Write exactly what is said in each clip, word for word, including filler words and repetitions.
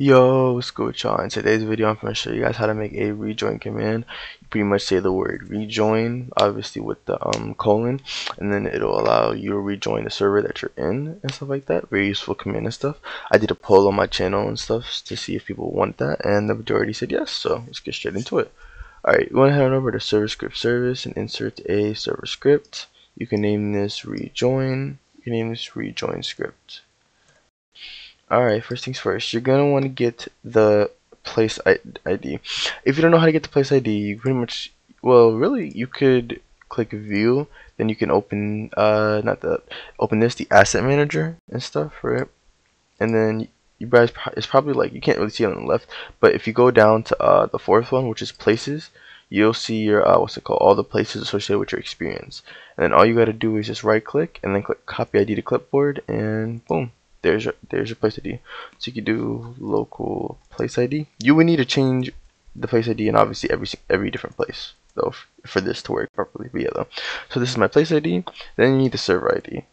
Yo, what's good y'all? In today's video I'm going to show you guys how to make a rejoin command. You pretty much say the word rejoin, obviously with the um colon, and then it'll allow you to rejoin the server that you're in and stuff like that. Very useful command and stuff. I did a poll on my channel and stuff to see if people want that, and the majority said yes, so let's get straight into it. Alright, you want to head on over to server script service and insert a server script. You can name this rejoin. You can name this rejoin script. Alright, first things first, you're going to want to get the place I D. If you don't know how to get the place I D, you pretty much, well, really, you could click view, then you can open, uh, not the, open this, the asset manager and stuff, right? And then you guys, it's probably like, you can't really see it on the left, but if you go down to uh, the fourth one, which is places, you'll see your, uh, what's it called, all the places associated with your experience. And then all you got to do is just right click, and then click copy I D to clipboard, and boom. There's your, there's your place I D. So you can do local place I D. You would need to change the place I D in obviously every every different place though for this to work properly. But yeah though. So this is my place I D. Then you need the server I D.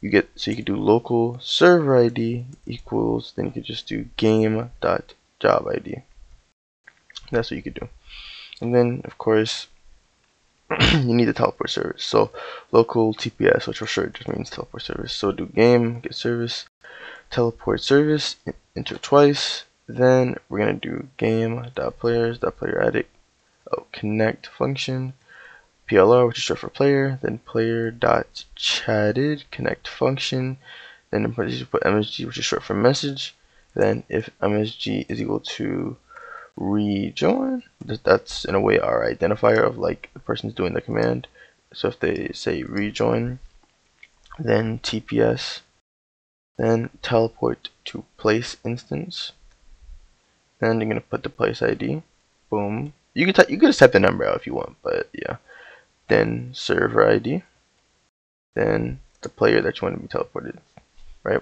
You get so you can do local server I D equals. Then you could just do game dot job I D. That's what you could do. And then of course you need the teleport service. So local T P S, which for sure just means teleport service. So do game get service. Teleport service, enter twice, then we're gonna do game.players.PlayerAdded, oh, connect function, P L R, which is short for player, then player.chatted, connect function, then in parentheses put M S G, which is short for message, then if M S G is equal to rejoin, that's in a way our identifier of like the person's doing the command. So if they say rejoin, then T P S. Then teleport to place instance. Then you're gonna put the place I D. Boom. You could you could just type the number out if you want, but yeah. Then server I D. Then the player that you want to be teleported, right?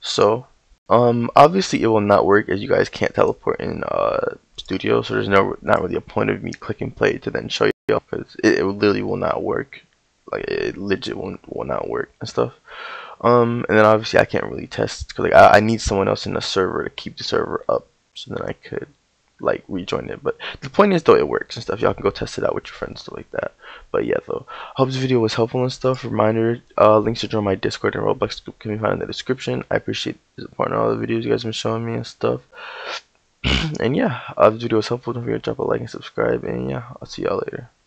So, um, obviously it will not work as you guys can't teleport in uh Studio, so there's no not really a point of me clicking play to then show you because it, it literally will not work. Like it legit will will not work and stuff. Um, and then obviously I can't really test because like I, I need someone else in the server to keep the server up so then I could like rejoin it. But the point is though it works and stuff. Y'all can go test it out with your friends stuff like that. But yeah though, I hope this video was helpful and stuff. Reminder, uh, links to join my Discord and Roblox group can be found in the description. I appreciate the support and all the videos you guys have been showing me and stuff. And yeah, uh, if this video was helpful, don't forget to drop a like and subscribe. And yeah, I'll see y'all later.